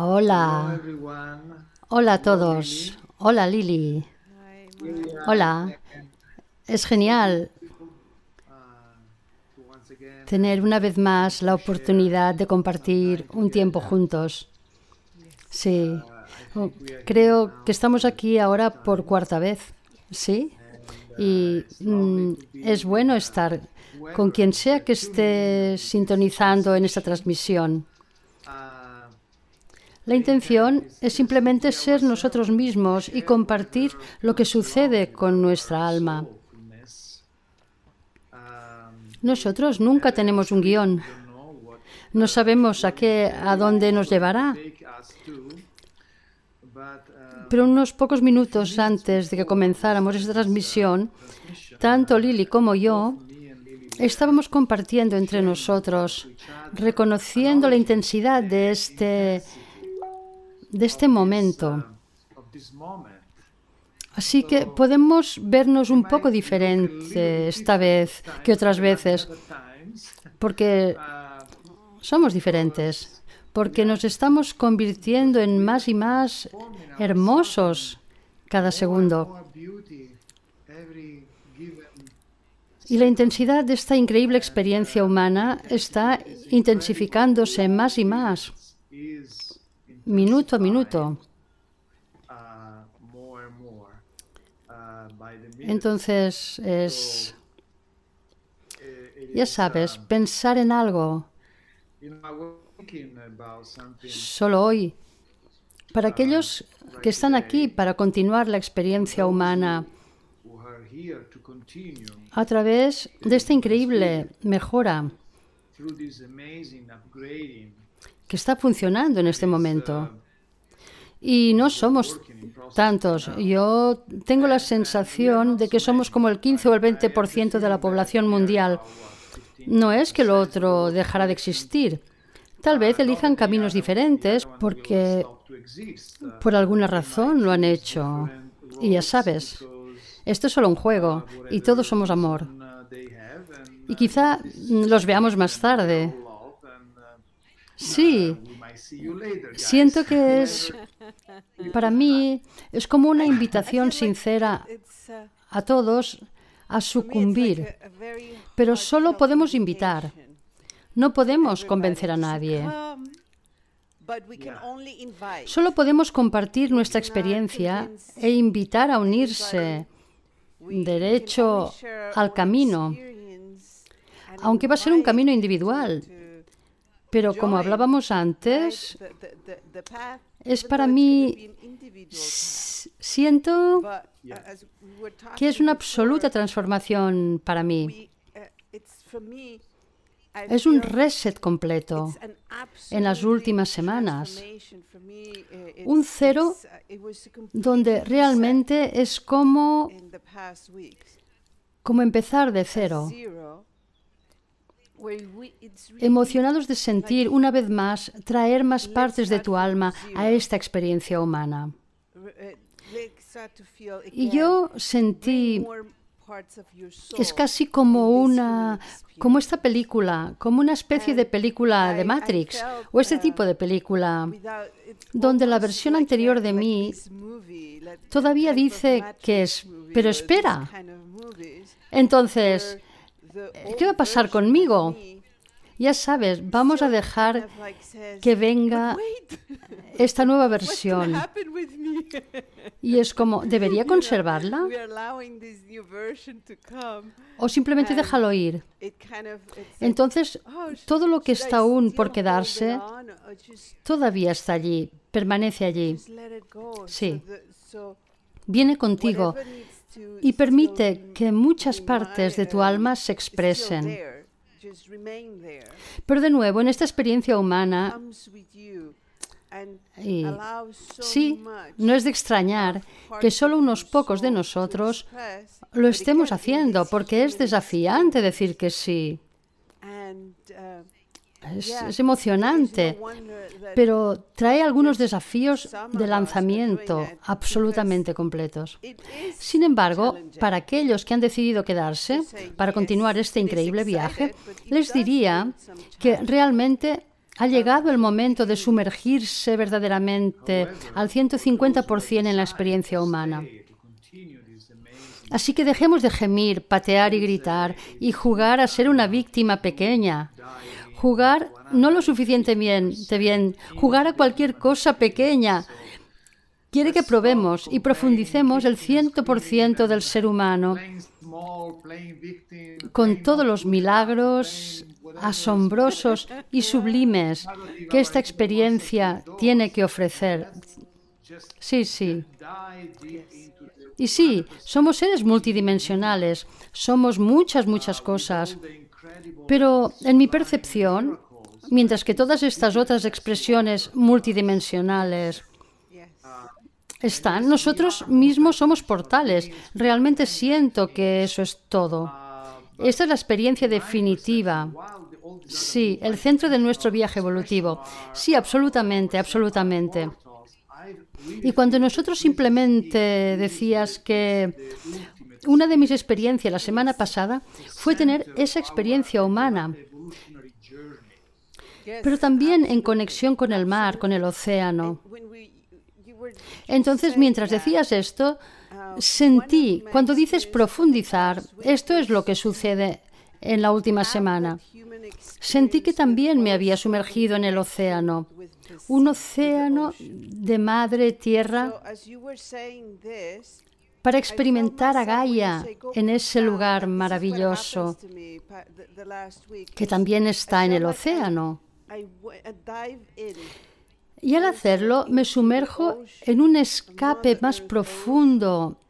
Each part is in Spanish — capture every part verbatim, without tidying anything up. Hola. Hola a todos. Hola, Lilly. Hola. Es genial tener una vez más la oportunidad de compartir un tiempo juntos. Sí. Creo que estamos aquí ahora por cuarta vez. Sí. Y mm, es bueno estar con quien sea que esté sintonizando en esta transmisión. La intención es simplemente ser nosotros mismos y compartir lo que sucede con nuestra alma. Nosotros nunca tenemos un guión. No sabemos a qué, a dónde nos llevará. Pero unos pocos minutos antes de que comenzáramos esta transmisión, tanto Lilly como yo estábamos compartiendo entre nosotros, reconociendo la intensidad de este, de este momento. Así que podemos vernos un poco diferente esta vez que otras veces, porque somos diferentes. Porque nos estamos convirtiendo en más y más hermosos cada segundo. Y la intensidad de esta increíble experiencia humana está intensificándose más y más, minuto a minuto. Entonces es, ya sabes, pensar en algo. Solo hoy, para aquellos que están aquí para continuar la experiencia humana a través de esta increíble mejora que está funcionando en este momento. Y no somos tantos. Yo tengo la sensación de que somos como el quince o el veinte por ciento de la población mundial. No es que lo otro dejará de existir. Tal vez elijan caminos diferentes porque por alguna razón lo han hecho. Y ya sabes, esto es solo un juego y todos somos amor. Y quizá los veamos más tarde. Sí, siento que es, para mí, es como una invitación sincera a todos a sucumbir. Pero solo podemos invitar. No podemos convencer a nadie. Solo podemos compartir nuestra experiencia e invitar a unirse derecho al camino, aunque va a ser un camino individual. Pero como hablábamos antes, es para mí, siento que es una absoluta transformación para mí. Es un reset completo en las últimas semanas. Un cero donde realmente es como, como empezar de cero. Emocionados de sentir una vez más traer más partes de tu alma a esta experiencia humana. Y yo sentí... Es casi como una, como esta película, como una especie de película de Matrix o este tipo de película, donde la versión anterior de mí todavía dice que es, pero espera. Entonces, ¿qué va a pasar conmigo? Ya sabes, vamos a dejar que venga esta nueva versión. Y es como, ¿debería conservarla? O simplemente déjalo ir. Entonces, todo lo que está aún por quedarse, todavía está allí, permanece allí. Sí, viene contigo y permite que muchas partes de tu alma se expresen. Pero de nuevo, en esta experiencia humana, y, sí, no es de extrañar que solo unos pocos de nosotros lo estemos haciendo, porque es desafiante decir que sí. Es, es emocionante, pero trae algunos desafíos de lanzamiento absolutamente completos. Sin embargo, para aquellos que han decidido quedarse para continuar este increíble viaje, les diría que realmente Ha llegado el momento de sumergirse verdaderamente al ciento cincuenta por ciento en la experiencia humana. Así que dejemos de gemir, patear y gritar y jugar a ser una víctima pequeña. Jugar no lo suficientemente bien, jugar a cualquier cosa pequeña. Quiere que probemos y profundicemos el cien por ciento del ser humano con todos los milagros asombrosos y sublimes que esta experiencia tiene que ofrecer. Sí, sí. Y sí, somos seres multidimensionales, somos muchas, muchas cosas, pero en mi percepción, mientras que todas estas otras expresiones multidimensionales están, nosotros mismos somos portales. Realmente siento que eso es todo. Esta es la experiencia definitiva. Sí, el centro de nuestro viaje evolutivo. Sí, absolutamente, absolutamente. Y cuando nosotros simplemente decías que una de mis experiencias la semana pasada fue tener esa experiencia humana, pero también en conexión con el mar, con el océano. Entonces, mientras decías esto, sentí, cuando dices profundizar, esto es lo que sucede en la última semana. Sentí que también me había sumergido en el océano, un océano de madre tierra, para experimentar a Gaia en ese lugar maravilloso, que también está en el océano. Y al hacerlo, me sumerjo en un escape más profundo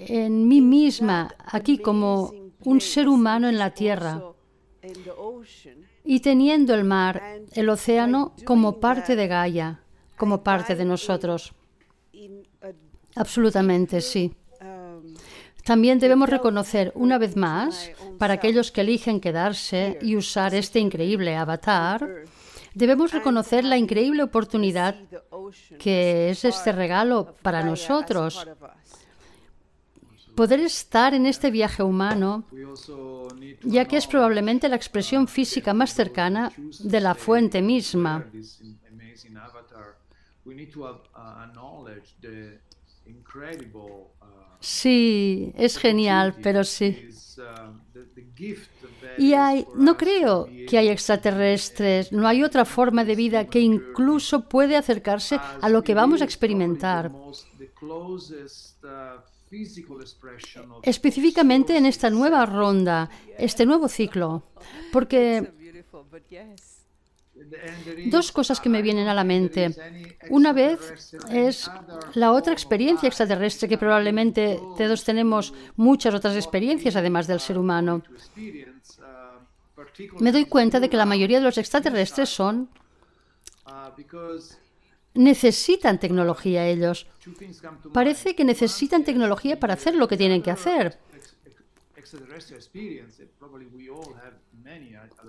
en mí misma, aquí como un ser humano en la tierra, y teniendo el mar, el océano, como parte de Gaia, como parte de nosotros. Absolutamente, sí. También debemos reconocer, una vez más, para aquellos que eligen quedarse y usar este increíble avatar, debemos reconocer la increíble oportunidad que es este regalo para nosotros. Poder estar en este viaje humano, ya que es probablemente la expresión física más cercana de la fuente misma. Sí, es genial, pero sí. Y hay, no creo que hay extraterrestres, no hay otra forma de vida que incluso puede acercarse a lo que vamos a experimentar. Específicamente en esta nueva ronda, este nuevo ciclo, porque dos cosas que me vienen a la mente. Una vez es la otra experiencia extraterrestre, que probablemente todos tenemos muchas otras experiencias además del ser humano. Me doy cuenta de que la mayoría de los extraterrestres son... necesitan tecnología ellos. Parece que necesitan tecnología para hacer lo que tienen que hacer.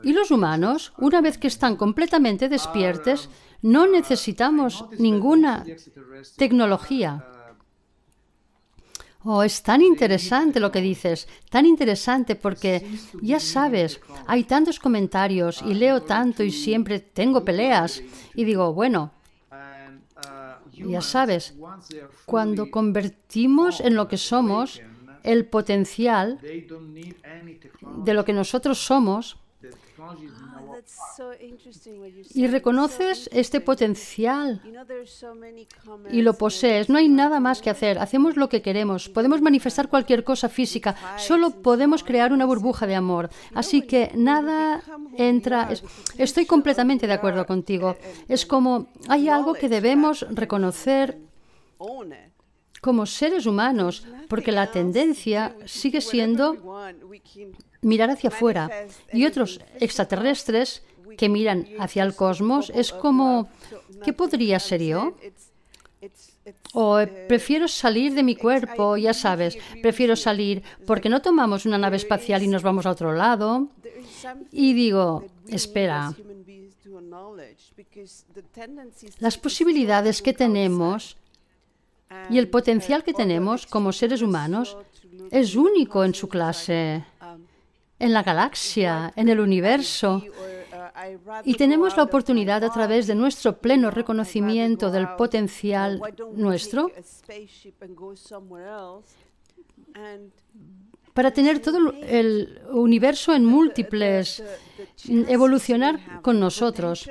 Y los humanos, una vez que están completamente despiertos, no necesitamos ninguna tecnología. Oh, es tan interesante lo que dices, tan interesante, porque ya sabes, hay tantos comentarios y leo tanto y siempre tengo peleas y digo, bueno, ya sabes, cuando convertimos en lo que somos, el potencial de lo que nosotros somos, y reconoces este potencial y lo posees, no hay nada más que hacer, hacemos lo que queremos, podemos manifestar cualquier cosa física, solo podemos crear una burbuja de amor, así que nada entra. Estoy completamente de acuerdo contigo, es como hay algo que debemos reconocer como seres humanos, porque la tendencia sigue siendo mirar hacia afuera. Y otros extraterrestres que miran hacia el cosmos es como, ¿qué podría ser yo? O prefiero salir de mi cuerpo, ya sabes, prefiero salir porque no tomamos una nave espacial y nos vamos a otro lado. Y digo, espera, las posibilidades que tenemos y el potencial que tenemos como seres humanos es único en su clase. en la galaxia, en el universo. Y tenemos la oportunidad, a través de nuestro pleno reconocimiento del potencial nuestro, para tener todo el universo en múltiples, evolucionar con nosotros.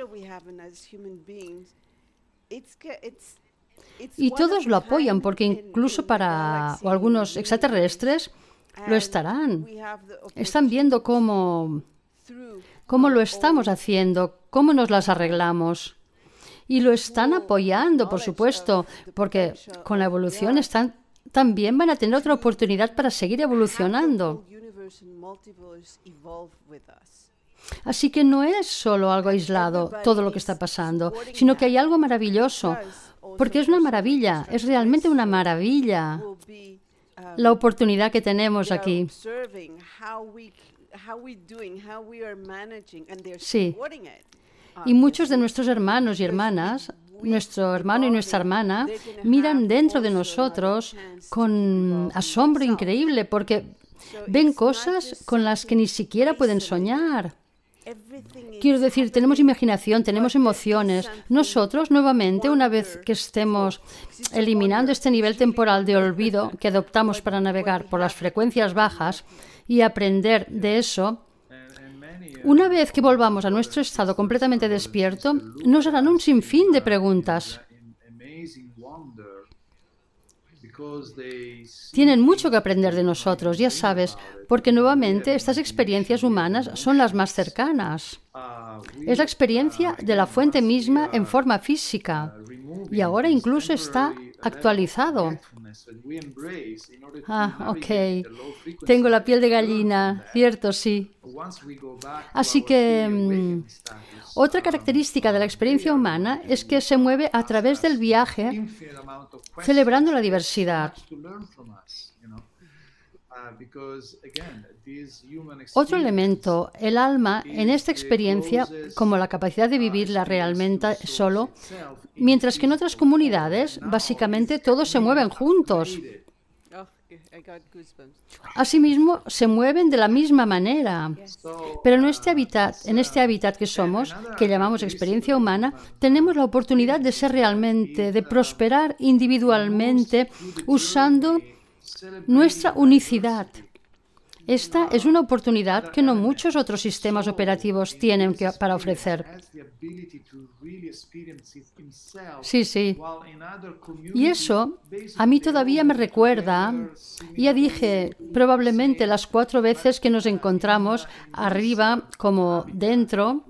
Y todos lo apoyan, porque incluso para o algunos extraterrestres lo estarán. Están viendo cómo, cómo lo estamos haciendo, cómo nos las arreglamos. Y lo están apoyando, por supuesto, porque con la evolución están... también van a tener otra oportunidad para seguir evolucionando. Así que no es solo algo aislado todo lo que está pasando, sino que hay algo maravilloso, porque es una maravilla, es realmente una maravilla la oportunidad que tenemos aquí. Sí, y muchos de nuestros hermanos y hermanas, nuestro hermano y nuestra hermana, miran dentro de nosotros con asombro increíble, porque ven cosas con las que ni siquiera pueden soñar. Quiero decir, tenemos imaginación, tenemos emociones. Nosotros, nuevamente, una vez que estemos eliminando este nivel temporal de olvido que adoptamos para navegar por las frecuencias bajas y aprender de eso, una vez que volvamos a nuestro estado completamente despierto, nos harán un sinfín de preguntas. Tienen mucho que aprender de nosotros, ya sabes, porque nuevamente estas experiencias humanas son las más cercanas. Es la experiencia de la fuente misma en forma física, y ahora incluso está actualizado. Ah, ok. Tengo la piel de gallina, cierto, sí. Así que um, otra característica de la experiencia humana es que se mueve a través del viaje, celebrando la diversidad. Otro elemento, el alma, en esta experiencia, como la capacidad de vivirla realmente solo, mientras que en otras comunidades, básicamente, todos se mueven juntos. Asimismo, se mueven de la misma manera. Pero en este hábitat, en este hábitat que somos, que llamamos experiencia humana, tenemos la oportunidad de ser realmente, de prosperar individualmente, usando nuestra unicidad. Esta es una oportunidad que no muchos otros sistemas operativos tienen que, para ofrecer. Sí, sí. Y eso a mí todavía me recuerda, ya dije, probablemente las cuatro veces que nos encontramos arriba como dentro.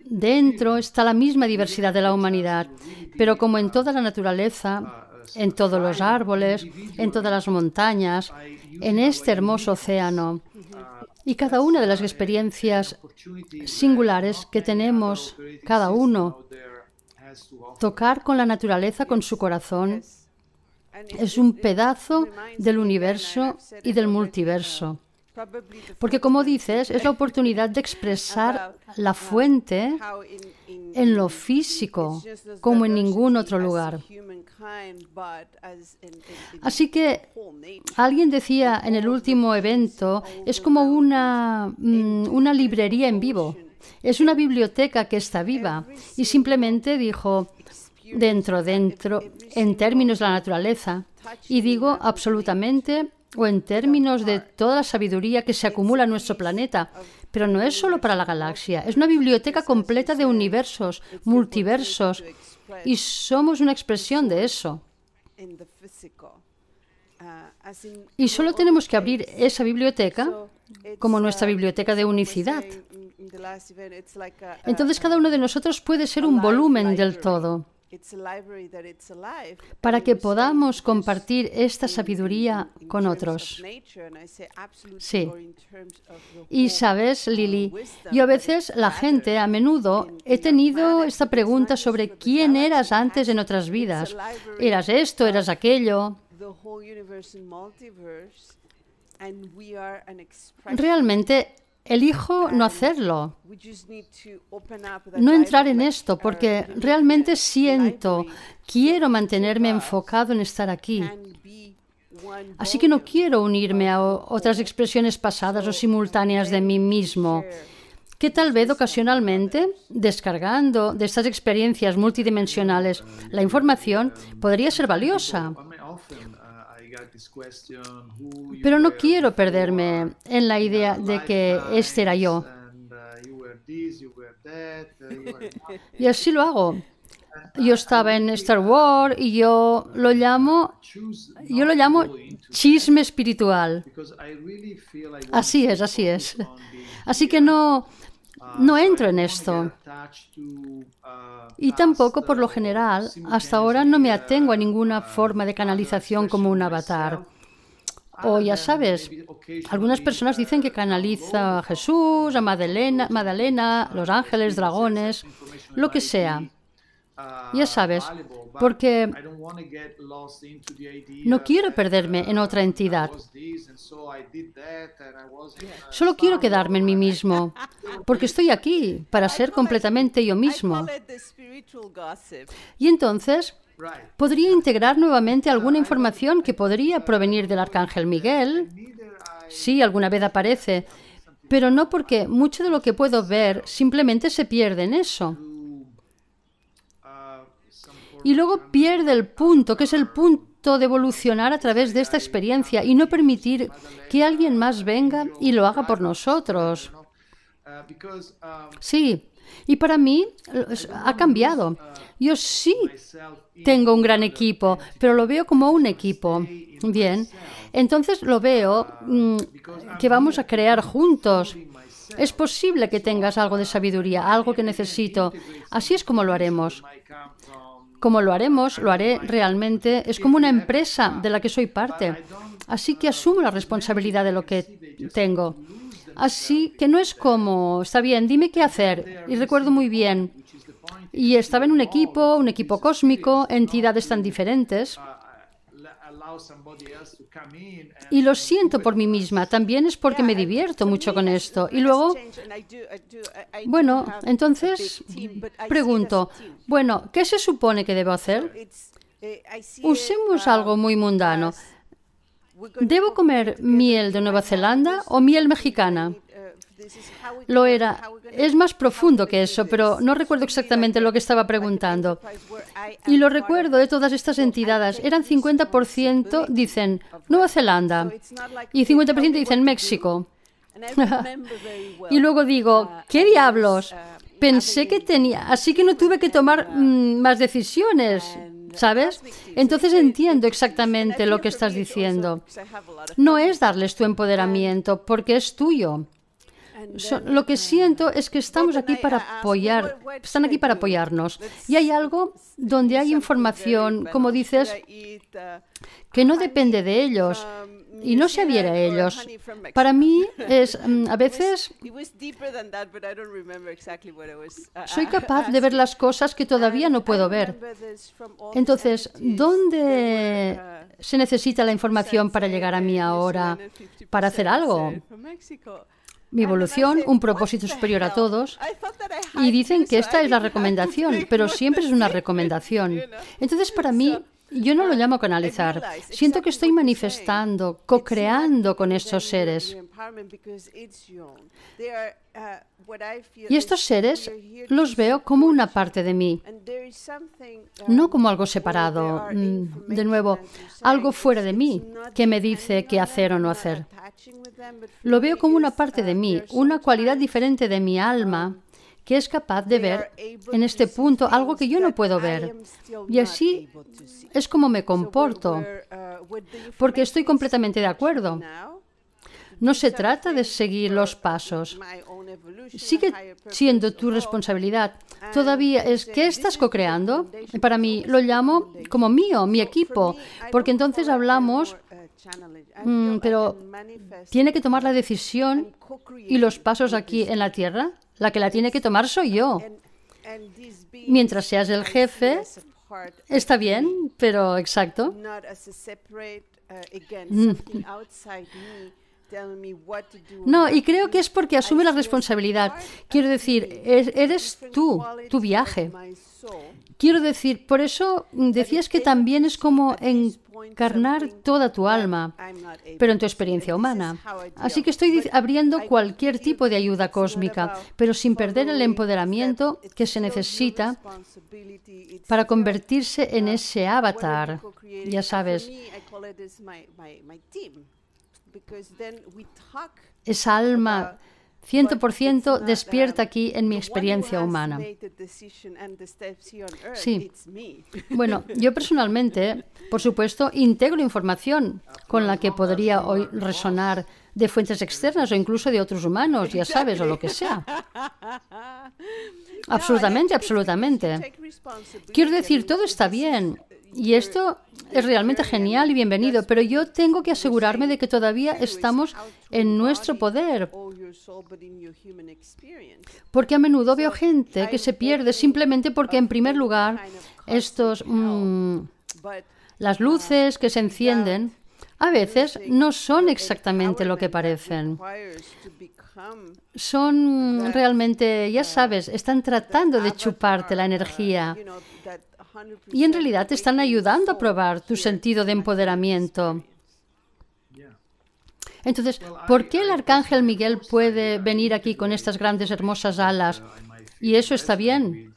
Dentro está la misma diversidad de la humanidad, pero como en toda la naturaleza, en todos los árboles, en todas las montañas, en este hermoso océano. Y cada una de las experiencias singulares que tenemos, cada uno, tocar con la naturaleza, con su corazón, es un pedazo del universo y del multiverso. Porque, como dices, es la oportunidad de expresar la fuente en lo físico, como en ningún otro lugar. Así que alguien decía en el último evento, es como una, una librería en vivo, es una biblioteca que está viva, y simplemente dijo, dentro, dentro, en términos de la naturaleza, y digo absolutamente, o en términos de toda la sabiduría que se acumula en nuestro planeta. Pero no es solo para la galaxia, es una biblioteca completa de universos, multiversos, y somos una expresión de eso. Y solo tenemos que abrir esa biblioteca como nuestra biblioteca de unicidad. Entonces cada uno de nosotros puede ser un volumen del todo, para que podamos compartir esta sabiduría con otros. Sí. Y sabes, Lilly, yo a veces, la gente, a menudo, he tenido esta pregunta sobre quién eras antes en otras vidas. ¿Eras esto? ¿Eras aquello? Realmente, elijo no hacerlo, no entrar en esto, porque realmente siento, quiero mantenerme enfocado en estar aquí Así que no quiero unirme a otras expresiones pasadas o simultáneas de mí mismo, que tal vez ocasionalmente, descargando de estas experiencias multidimensionales la información, podría ser valiosa. Pero no quiero perderme en la idea de que este era yo. Y así lo hago. Yo estaba en Star Wars y yo lo llamo, yo lo llamo chisme espiritual. Así es, así es. Así que no, no entro en esto. Y tampoco, por lo general, hasta ahora no me atengo a ninguna forma de canalización como un avatar. O ya sabes, algunas personas dicen que canaliza a Jesús, a Magdalena, Magdalena, los ángeles, dragones, lo que sea. Ya sabes, porque no quiero perderme en otra entidad. Solo quiero quedarme en mí mismo, porque estoy aquí para ser completamente yo mismo. Y entonces, podría integrar nuevamente alguna información que podría provenir del Arcángel Miguel. Sí, alguna vez aparece, pero no porque mucho de lo que puedo ver simplemente se pierde en eso. Y luego pierde el punto, que es el punto de evolucionar a través de esta experiencia y no permitir que alguien más venga y lo haga por nosotros. Sí, y para mí ha cambiado. Yo sí tengo un gran equipo, pero lo veo como un equipo. Bien, entonces lo veo mmm, que vamos a crear juntos. Es posible que tengas algo de sabiduría, algo que necesito. Así es como lo haremos. Como lo haremos, lo haré realmente, es como una empresa de la que soy parte. Así que asumo la responsabilidad de lo que tengo. Así que no es como, está bien, dime qué hacer. Y recuerdo muy bien, y estaba en un equipo, un equipo cósmico, entidades tan diferentes. Y lo siento por mí misma, también es porque me divierto mucho con esto. Y luego, bueno, entonces pregunto, bueno, ¿qué se supone que debo hacer? Usemos algo muy mundano. ¿Debo comer miel de Nueva Zelanda o miel mexicana? Lo era. Es más profundo que eso, pero no recuerdo exactamente lo que estaba preguntando. Y lo recuerdo de todas estas entidades. Eran cincuenta por ciento dicen Nueva Zelanda y cincuenta por ciento dicen México. Y luego digo, ¿qué diablos? Pensé que tenía, así que no tuve que tomar mmm, más decisiones. ¿Sabes? Entonces entiendo exactamente lo que estás diciendo. No es darles tu empoderamiento, porque es tuyo. So, lo que siento es que estamos aquí para apoyar, están aquí para apoyarnos. Y hay algo donde hay información, como dices, que no depende de ellos y no se adhiere a ellos. Para mí es, a veces, soy capaz de ver las cosas que todavía no puedo ver. Entonces, ¿dónde se necesita la información para llegar a mí ahora, para hacer algo? Mi evolución, un propósito superior a todos, y dicen que esta es la recomendación, pero siempre es una recomendación. Entonces, para mí, yo no lo llamo canalizar. Siento que estoy manifestando, co-creando con estos seres. Y estos seres los veo como una parte de mí, no como algo separado, de nuevo, algo fuera de mí que me dice qué hacer o no hacer. Lo veo como una parte de mí, una cualidad diferente de mi alma que es capaz de ver en este punto algo que yo no puedo ver. Y así es como me comporto, porque estoy completamente de acuerdo. No se trata de seguir los pasos. Sigue siendo tu responsabilidad. Todavía es que estás co-creando. Para mí lo llamo como mío, mi equipo, porque entonces hablamos, mmm, pero tiene que tomar la decisión y los pasos aquí en la Tierra. La que la tiene que tomar soy yo. Mientras seas el jefe, está bien, pero exacto. No, y creo que es porque asume la responsabilidad. Quiero decir, eres tú, tu viaje. Quiero decir, por eso decías que también es como encarnar toda tu alma, pero en tu experiencia humana. Así que estoy abriendo cualquier tipo de ayuda cósmica, pero sin perder el empoderamiento que se necesita para convertirse en ese avatar. Ya sabes, esa alma cien por ciento despierta aquí en mi experiencia humana. Sí. Bueno, yo personalmente, por supuesto, integro información con la que podría hoy resonar de fuentes externas o incluso de otros humanos, ya sabes, o lo que sea. Absolutamente, absolutamente. Quiero decir, todo está bien. Y esto es realmente genial y bienvenido, pero yo tengo que asegurarme de que todavía estamos en nuestro poder, porque a menudo veo gente que se pierde simplemente porque, en primer lugar, estos mmm, las luces que se encienden a veces no son exactamente lo que parecen. Son realmente, ya sabes, están tratando de chuparte la energía. Y en realidad te están ayudando a probar tu sentido de empoderamiento. Entonces, ¿por qué el arcángel Miguel puede venir aquí con estas grandes, hermosas alas? Y eso está bien.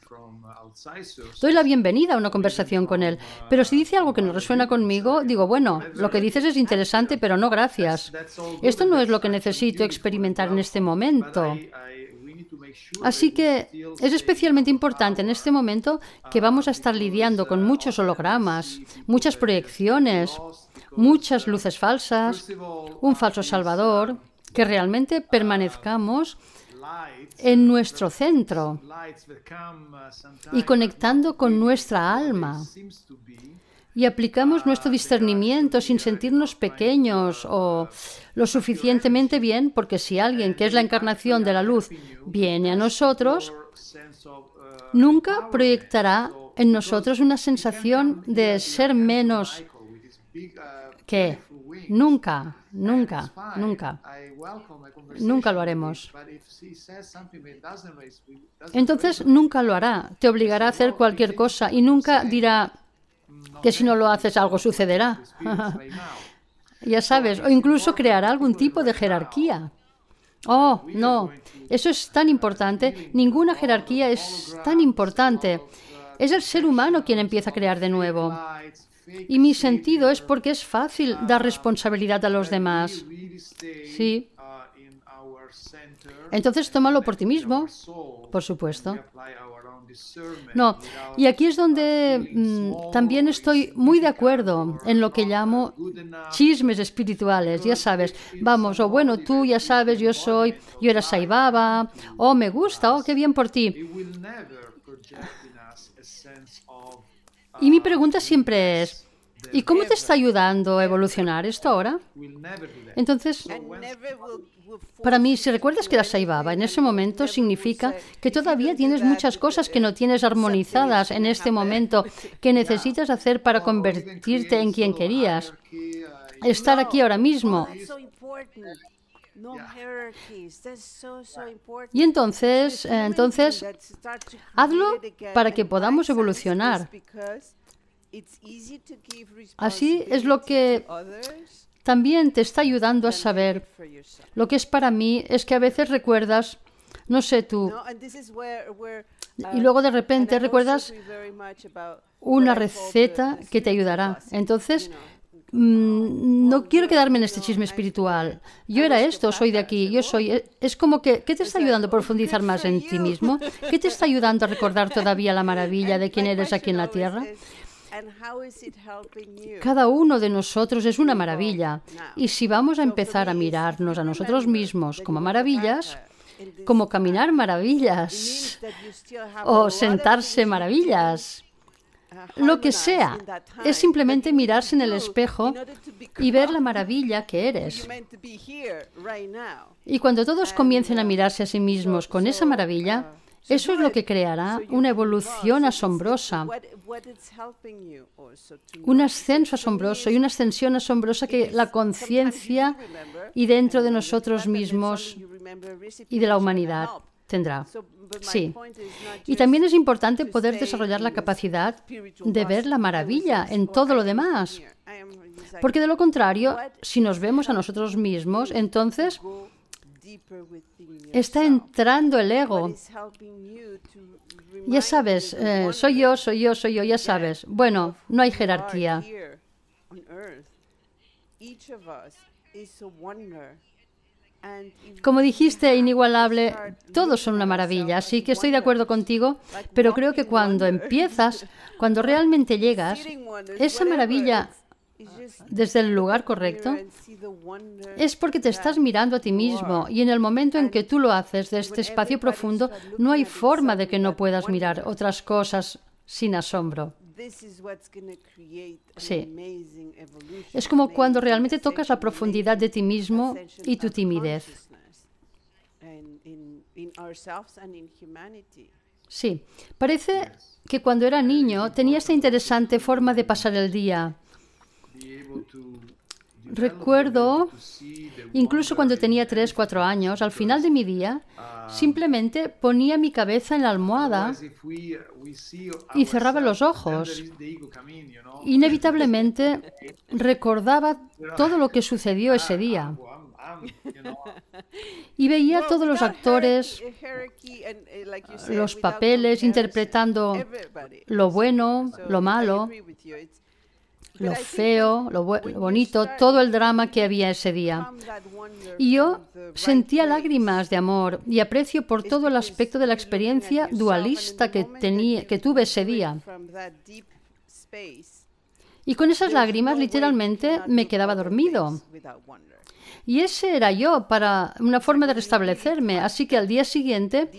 Doy la bienvenida a una conversación con él. Pero si dice algo que no resuena conmigo, digo, bueno, lo que dices es interesante, pero no gracias. Esto no es lo que necesito experimentar en este momento. Así que es especialmente importante en este momento que vamos a estar lidiando con muchos hologramas, muchas proyecciones, muchas luces falsas, un falso salvador, que realmente permanezcamos en nuestro centro y conectando con nuestra alma. Y aplicamos nuestro discernimiento sin sentirnos pequeños o lo suficientemente bien, porque si alguien que es la encarnación de la luz viene a nosotros, nunca proyectará en nosotros una sensación de ser menos que. Nunca, nunca, nunca, nunca lo haremos. Entonces nunca lo hará. Te obligará a hacer cualquier cosa y nunca dirá que si no lo haces algo sucederá. Ya sabes, o incluso creará algún tipo de jerarquía. Oh, no, eso es tan importante. Ninguna jerarquía es tan importante. Es el ser humano quien empieza a crear de nuevo. Y mi sentido es porque es fácil dar responsabilidad a los demás. Sí. Entonces tómalo por ti mismo, por supuesto. No, y aquí es donde mmm, también estoy muy de acuerdo en lo que llamo chismes espirituales, ya sabes, vamos, o bueno, tú ya sabes, yo soy, yo era Sai Baba, o me gusta, o qué bien por ti. Y mi pregunta siempre es, ¿y cómo te está ayudando a evolucionar esto ahora? Entonces, para mí, si recuerdas que eras Sai Baba, en ese momento significa que todavía tienes muchas cosas que no tienes armonizadas en este momento, que necesitas hacer para convertirte en quien querías. Estar aquí ahora mismo. Y entonces, entonces, hazlo para que podamos evolucionar. Así es lo que también te está ayudando a saber. Lo que es para mí es que a veces recuerdas, no sé tú, y luego de repente recuerdas una receta que te ayudará. Entonces, mmm, no quiero quedarme en este chisme espiritual. Yo era esto, soy de aquí, yo soy... Es como que, ¿qué te está ayudando a profundizar más en ti mismo? ¿Qué te está ayudando a recordar todavía la maravilla de quién eres aquí en la Tierra? Cada uno de nosotros es una maravilla. Y si vamos a empezar a mirarnos a nosotros mismos como maravillas, como caminar maravillas o sentarse maravillas, lo que sea, es simplemente mirarse en el espejo y ver la maravilla que eres. Y cuando todos comiencen a mirarse a sí mismos con esa maravilla, Eso es lo que creará una evolución asombrosa, un ascenso asombroso y una ascensión asombrosa que la conciencia y dentro de nosotros mismos y de la humanidad tendrá. Sí. Y también es importante poder desarrollar la capacidad de ver la maravilla en todo lo demás. Porque de lo contrario, si nos vemos a nosotros mismos, entonces está entrando el ego. Ya sabes, eh, soy yo, soy yo, soy yo, ya sabes. Bueno, no hay jerarquía. Como dijiste, inigualable, todos son una maravilla, así que estoy de acuerdo contigo, pero creo que cuando empiezas, cuando realmente llegas, esa maravilla desde el lugar correcto es porque te estás mirando a ti mismo y en el momento en que tú lo haces desde este espacio profundo, no hay forma de que no puedas mirar otras cosas sin asombro. Sí. Es como cuando realmente tocas la profundidad de ti mismo y tu timidez. Sí. Parece que cuando era niño tenía esta interesante forma de pasar el día. Recuerdo, incluso cuando tenía tres, cuatro años, al final de mi día, simplemente ponía mi cabeza en la almohada y cerraba los ojos. Inevitablemente recordaba todo lo que sucedió ese día. Y veía a todos los actores, los papeles, interpretando lo bueno, lo malo, lo feo, lo, lo bonito, todo el drama que había ese día. Y yo sentía lágrimas de amor y aprecio por todo el aspecto de la experiencia dualista que, tenía, que tuve ese día. Y con esas lágrimas, literalmente, me quedaba dormido. Y ese era yo, para una forma de restablecerme. Así que al día siguiente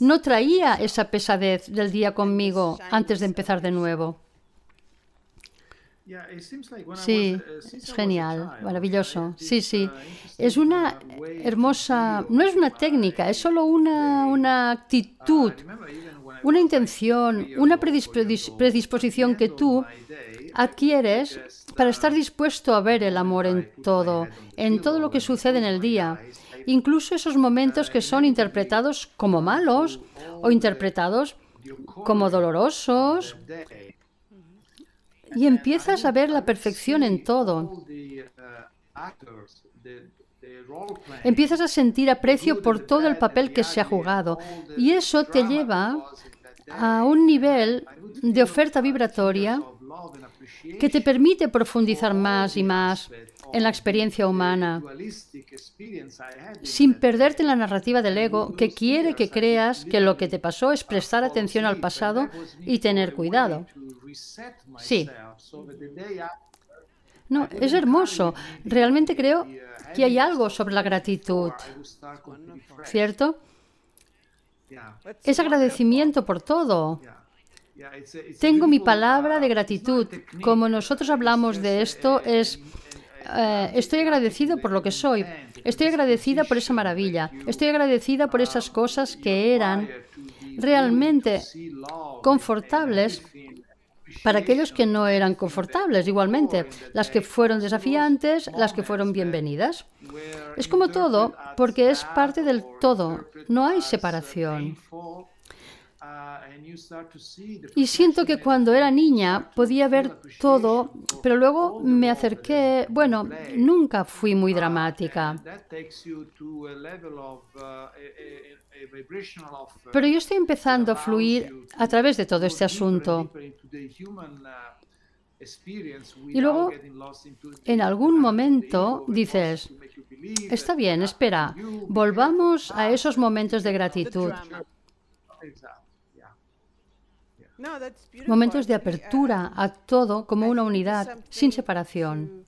no traía esa pesadez del día conmigo antes de empezar de nuevo. Sí, es genial, maravilloso. Sí, sí. Es una hermosa... No es una técnica, es solo una, una actitud, una intención, una predisposición que tú adquieres para estar dispuesto a ver el amor en todo, en todo lo que sucede en el día. Incluso esos momentos que son interpretados como malos o interpretados como dolorosos. Y empiezas a ver la perfección en todo. Empiezas a sentir aprecio por todo el papel que se ha jugado. Y eso te lleva a un nivel de oferta vibratoria que te permite profundizar más y más en la experiencia humana, sin perderte en la narrativa del ego que quiere que creas que lo que te pasó es prestar atención al pasado y tener cuidado. Sí. No, es hermoso. Realmente creo que hay algo sobre la gratitud, ¿cierto? Es agradecimiento por todo. Tengo mi palabra de gratitud. Como nosotros hablamos de esto, es... Eh, estoy agradecido por lo que soy. Estoy agradecida por esa maravilla. Estoy agradecida por esas cosas que eran realmente confortables para aquellos que no eran confortables, igualmente. Las que fueron desafiantes, las que fueron bienvenidas. Es como todo, porque es parte del todo. No hay separación. Y siento que cuando era niña podía ver todo, pero luego me acerqué... Bueno, nunca fui muy dramática. Pero yo estoy empezando a fluir a través de todo este asunto. Y luego, en algún momento, dices, está bien, espera, volvamos a esos momentos de gratitud. Momentos de apertura a todo como una unidad, sin separación.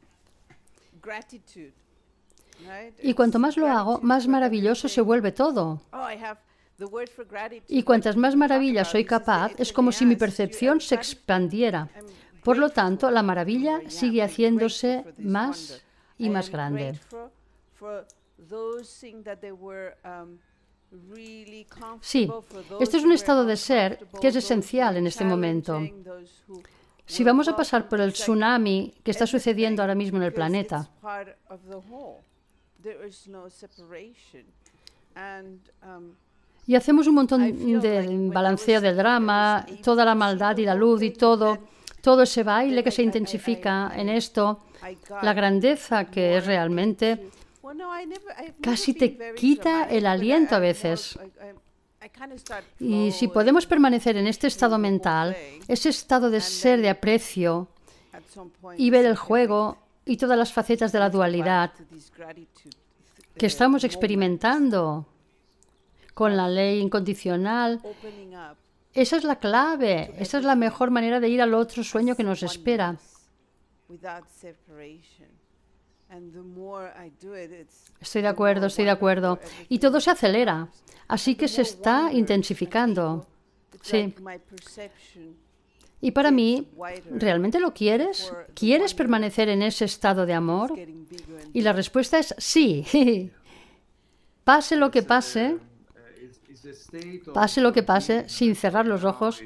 Y cuanto más lo hago, más maravilloso se vuelve todo. Y cuantas más maravillas soy capaz, es como si mi percepción se expandiera. Por lo tanto, la maravilla sigue haciéndose más y más grande. Sí, esto es un estado de ser que es esencial en este momento. Si vamos a pasar por el tsunami que está sucediendo ahora mismo en el planeta, y hacemos un montón de balanceo del drama, toda la maldad y la luz y todo, todo ese baile que se intensifica en esto, la grandeza que es realmente, casi te quita el aliento a veces. Y si podemos permanecer en este estado mental, ese estado de ser, de aprecio, y ver el juego y todas las facetas de la dualidad que estamos experimentando con la ley incondicional, esa es la clave, esa es la mejor manera de ir al otro sueño que nos espera. Estoy de acuerdo, estoy de acuerdo. Y todo se acelera, así que se está intensificando. Sí. Y para mí, ¿realmente lo quieres? ¿Quieres permanecer en ese estado de amor? Y la respuesta es sí. Pase lo que pase, pase lo que pase, sin cerrar los ojos,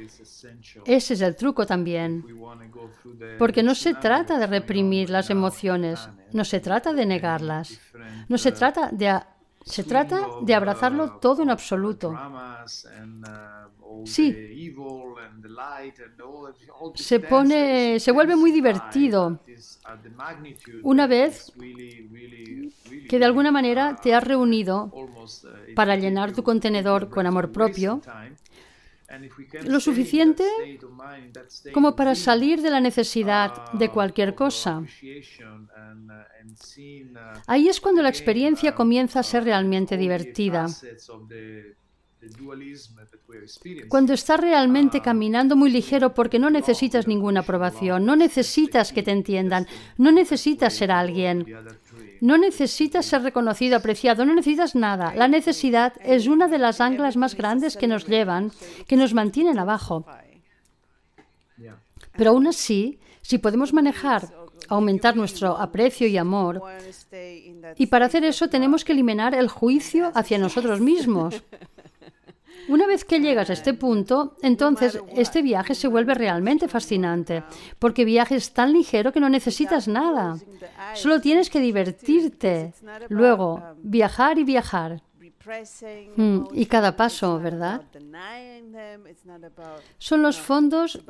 ese es el truco también. Porque no se trata de reprimir las emociones, no se trata de negarlas, no se trata de, se trata de abrazarlo todo en absoluto. Sí, se pone, se vuelve muy divertido una vez que de alguna manera te has reunido para llenar tu contenedor con amor propio, lo suficiente como para salir de la necesidad de cualquier cosa. Ahí es cuando la experiencia comienza a ser realmente divertida. Cuando estás realmente caminando muy ligero porque no necesitas ninguna aprobación, no necesitas que te entiendan, no necesitas ser alguien, no necesitas ser reconocido, apreciado, no necesitas nada. La necesidad es una de las anclas más grandes que nos llevan, que nos mantienen abajo. Pero aún así, si podemos manejar, aumentar nuestro aprecio y amor, y para hacer eso tenemos que eliminar el juicio hacia nosotros mismos. Una vez que llegas a este punto, entonces este viaje se vuelve realmente fascinante, porque viajes tan ligero que no necesitas nada, solo tienes que divertirte, luego viajar y viajar. Mm, y cada paso, ¿verdad? Son los fondos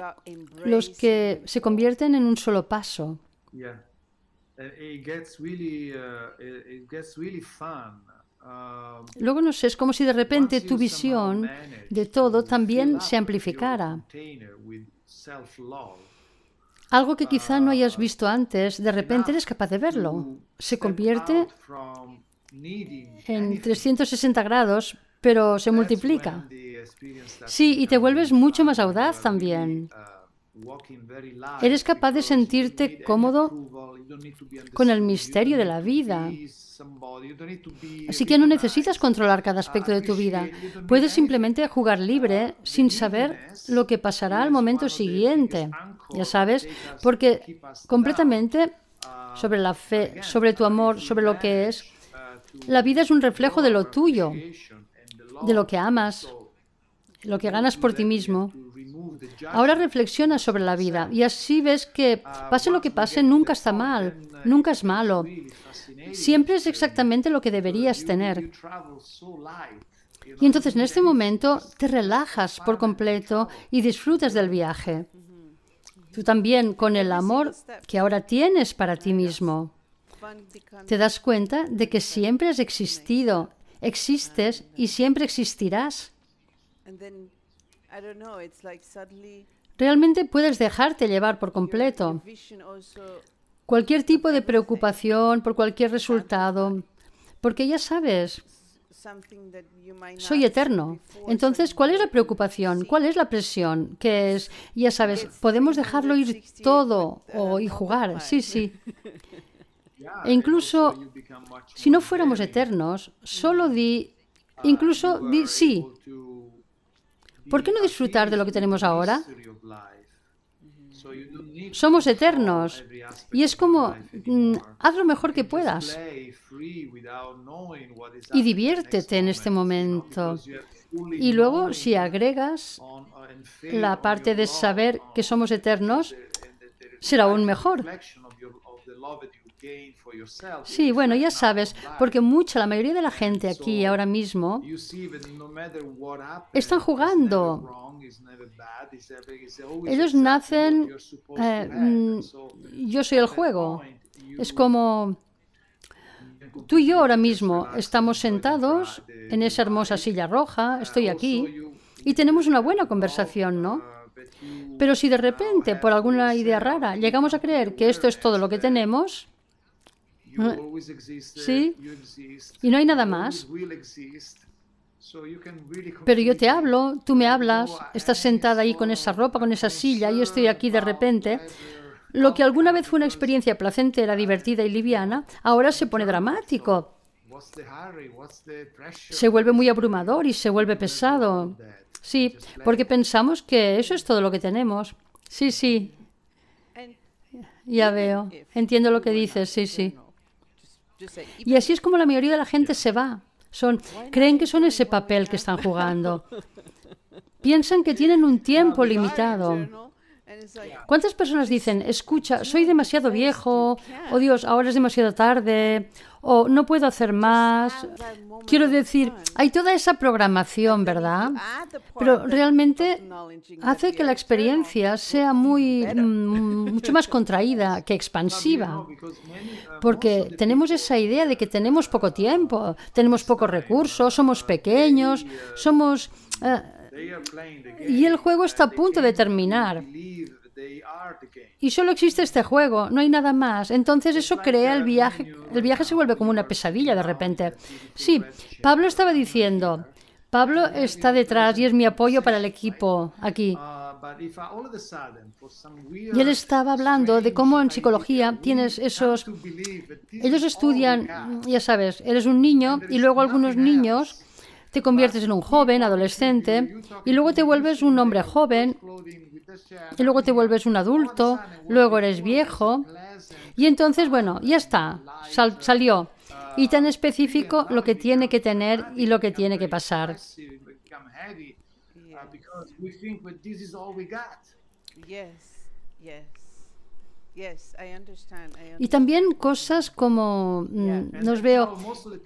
los que se convierten en un solo paso. Luego no sé, es como si de repente tu visión de todo también se amplificara. Algo que quizá no hayas visto antes, de repente eres capaz de verlo. Se convierte en trescientos sesenta grados, pero se multiplica. Sí, y te vuelves mucho más audaz también. Eres capaz de sentirte cómodo con el misterio de la vida. Así que no necesitas controlar cada aspecto de tu vida. Puedes simplemente jugar libre sin saber lo que pasará al momento siguiente. Ya sabes, porque completamente sobre la fe, sobre tu amor, sobre lo que es, la vida es un reflejo de lo tuyo, de lo que amas, lo que ganas por ti mismo. Ahora reflexiona sobre la vida y así ves que pase lo que pase nunca está mal, nunca es malo, siempre es exactamente lo que deberías tener. Y entonces en este momento te relajas por completo y disfrutas del viaje. Tú también con el amor que ahora tienes para ti mismo. Te das cuenta de que siempre has existido, existes y siempre existirás. Realmente puedes dejarte llevar por completo. Cualquier tipo de preocupación por cualquier resultado, porque ya sabes, soy eterno. Entonces, ¿cuál es la preocupación? ¿Cuál es la presión? Que es, ya sabes, podemos dejarlo ir todo o, y jugar. Sí, sí. E incluso, si no fuéramos eternos, solo di, incluso di sí. ¿Por qué no disfrutar de lo que tenemos ahora? Somos eternos. Y es como, haz lo mejor que puedas. Y diviértete en este momento. Y luego, si agregas la parte de saber que somos eternos, será aún mejor. Sí, bueno, ya sabes, porque mucha, la mayoría de la gente aquí ahora mismo están jugando. Ellos nacen, eh, yo soy el juego. Es como tú y yo ahora mismo estamos sentados en esa hermosa silla roja, estoy aquí, y tenemos una buena conversación, ¿no? Pero si de repente, por alguna idea rara, llegamos a creer que esto es todo lo que tenemos, ¿sí? Y no hay nada más. Pero yo te hablo, tú me hablas, estás sentada ahí con esa ropa, con esa silla, yo estoy aquí de repente. Lo que alguna vez fue una experiencia placentera, divertida y liviana, ahora se pone dramático. Se vuelve muy abrumador y se vuelve pesado. Sí, porque pensamos que eso es todo lo que tenemos. Sí, sí. Ya veo. Entiendo lo que dices, sí, sí. Y así es como la mayoría de la gente se va. Son, creen que son ese papel que están jugando. Piensan que tienen un tiempo limitado. ¿Cuántas personas dicen, escucha, soy demasiado viejo, o Dios, ahora es demasiado tarde, o no puedo hacer más? Quiero decir, hay toda esa programación, ¿verdad? Pero realmente hace que la experiencia sea muy, mucho más contraída que expansiva, porque tenemos esa idea de que tenemos poco tiempo, tenemos pocos recursos, somos pequeños, somos... Uh, Y el juego está a punto de terminar. Y solo existe este juego, no hay nada más. Entonces eso crea el viaje. El viaje se vuelve como una pesadilla de repente. Sí, Pablo estaba diciendo, Pablo está detrás y es mi apoyo para el equipo aquí. Y él estaba hablando de cómo en psicología tienes esos... Ellos estudian, ya sabes, eres un niño y luego algunos niños... Te conviertes en un joven, adolescente, y luego te vuelves un hombre joven, y luego te vuelves un adulto, luego eres viejo, y entonces, bueno, ya está, sal, salió. Y tan específico lo que tiene que tener y lo que tiene que pasar. Y también cosas como, nos veo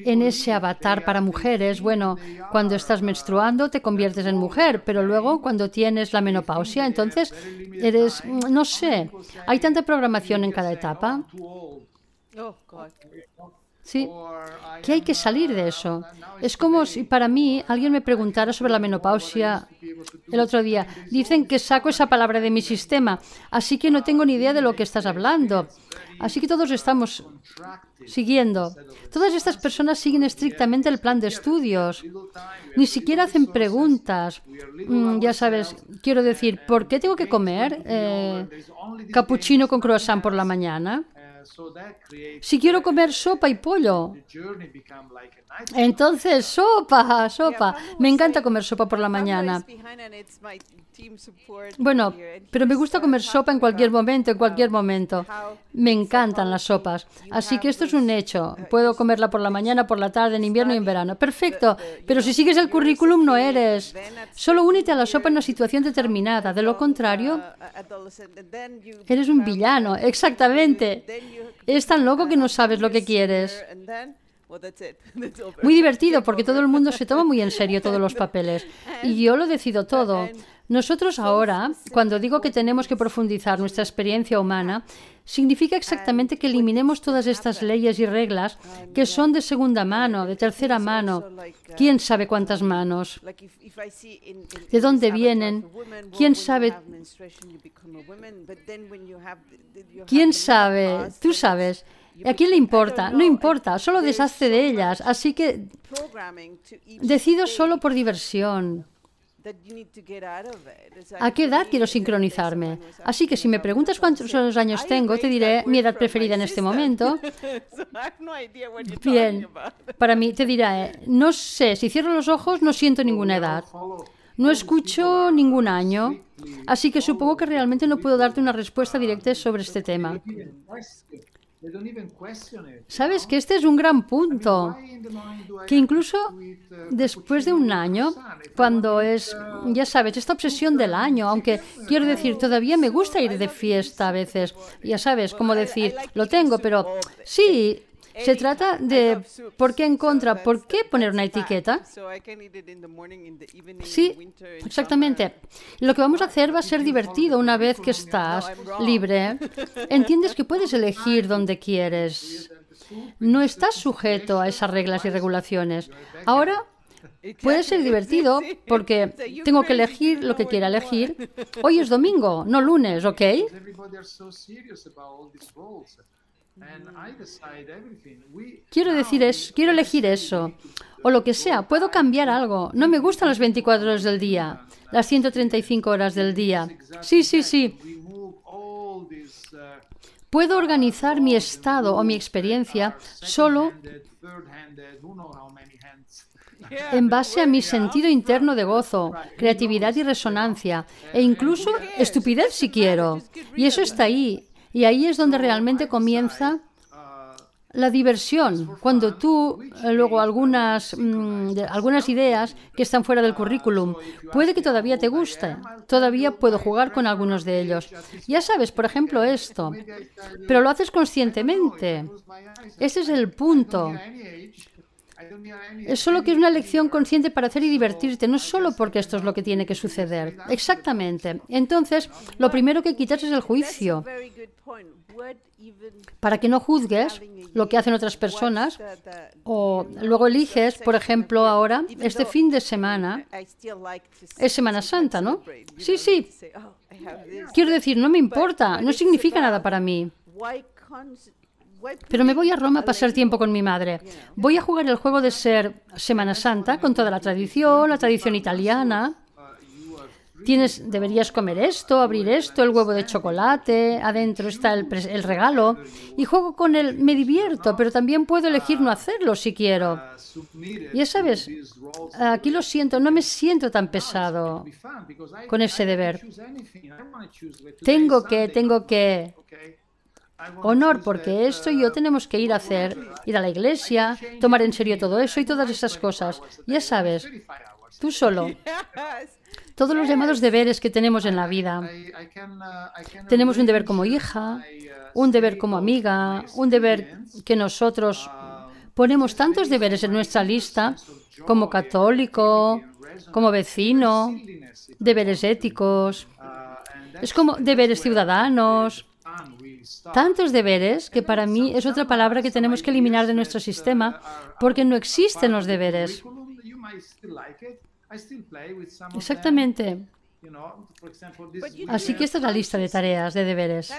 en ese avatar para mujeres, bueno, cuando estás menstruando te conviertes en mujer, pero luego cuando tienes la menopausia, entonces eres, no sé, hay tanta programación en cada etapa. Sí, que hay que salir de eso. Es como si para mí alguien me preguntara sobre la menopausia el otro día. Dicen que saco esa palabra de mi sistema, así que no tengo ni idea de lo que estás hablando. Así que todos estamos siguiendo. Todas estas personas siguen estrictamente el plan de estudios. Ni siquiera hacen preguntas. Mm, ya sabes, quiero decir, ¿por qué tengo que comer eh, capuchino con croissant por la mañana? Si quiero comer sopa y pollo, entonces sopa, sopa. Me encanta comer sopa por la mañana. Bueno, pero me gusta comer sopa en cualquier momento, en cualquier momento. Me encantan las sopas. Así que esto es un hecho. Puedo comerla por la mañana, por la tarde, en invierno y en verano. Perfecto. Pero si sigues el currículum no eres. Solo únete a la sopa en una situación determinada. De lo contrario, eres un villano. Exactamente. Es tan loco que no sabes lo que quieres. Muy divertido porque todo el mundo se toma muy en serio todos los papeles. Y yo lo decido todo. Nosotros ahora, cuando digo que tenemos que profundizar nuestra experiencia humana, significa exactamente que eliminemos todas estas leyes y reglas que son de segunda mano, de tercera mano, quién sabe cuántas manos, de dónde vienen, quién sabe, quién sabe, tú sabes. ¿A quién le importa? No importa, solo deshazte de ellas. Así que decido solo por diversión. ¿A qué edad quiero sincronizarme? Así que si me preguntas cuántos años tengo, te diré mi edad preferida en este momento. Bien, para mí te diré, no sé, si cierro los ojos no siento ninguna edad. No escucho ningún año, así que supongo que realmente no puedo darte una respuesta directa sobre este tema. Sabes que este es un gran punto, que incluso después de un año, cuando es, ya sabes, esta obsesión del año, aunque quiero decir, todavía me gusta ir de fiesta a veces, ya sabes, como decir, lo tengo, pero sí, se trata de por qué en contra, por qué poner una etiqueta. Sí, exactamente. Lo que vamos a hacer va a ser divertido una vez que estás libre. Entiendes que puedes elegir donde quieres. No estás sujeto a esas reglas y regulaciones. Ahora puede ser divertido porque tengo que elegir lo que quiera elegir. Hoy es domingo, no lunes, ¿ok? Quiero decir es, quiero elegir eso, o lo que sea, puedo cambiar algo. No me gustan las veinticuatro horas del día, las ciento treinta y cinco horas del día. Sí, sí, sí. Puedo organizar mi estado o mi experiencia solo en base a mi sentido interno de gozo, creatividad y resonancia, e incluso estupidez si quiero. Y eso está ahí. Y ahí es donde realmente comienza la diversión, cuando tú, luego algunas, mmm, algunas ideas que están fuera del currículum, puede que todavía te guste, todavía puedo jugar con algunos de ellos. Ya sabes, por ejemplo, esto, pero lo haces conscientemente. Ese es el punto. Es solo que es una elección consciente para hacer y divertirte, no solo porque esto es lo que tiene que suceder. Exactamente. Entonces, lo primero que quitas es el juicio. Para que no juzgues lo que hacen otras personas, o luego eliges, por ejemplo, ahora, este fin de semana, es Semana Santa, ¿no? Sí, sí. Quiero decir, no me importa, no significa nada para mí. Pero me voy a Roma a pasar tiempo con mi madre. Voy a jugar el juego de ser Semana Santa con toda la tradición, la tradición italiana. Tienes, deberías comer esto, abrir esto, el huevo de chocolate, adentro está el, el regalo. Y juego con él, me divierto, pero también puedo elegir no hacerlo si quiero. Ya sabes, aquí lo siento, no me siento tan pesado con ese deber. Tengo que, tengo que... honor, porque esto y yo tenemos que ir a hacer, ir a la iglesia, tomar en serio todo eso y todas esas cosas. Ya sabes, tú solo. Todos los llamados deberes que tenemos en la vida. Tenemos un deber como hija, un deber como amiga, un deber que nosotros ponemos tantos deberes en nuestra lista, como católico, como vecino, deberes éticos, es como deberes ciudadanos. Tantos deberes que para mí es otra palabra que tenemos que eliminar de nuestro sistema porque no existen los deberes. Exactamente. Así que esta es la lista de tareas, de deberes.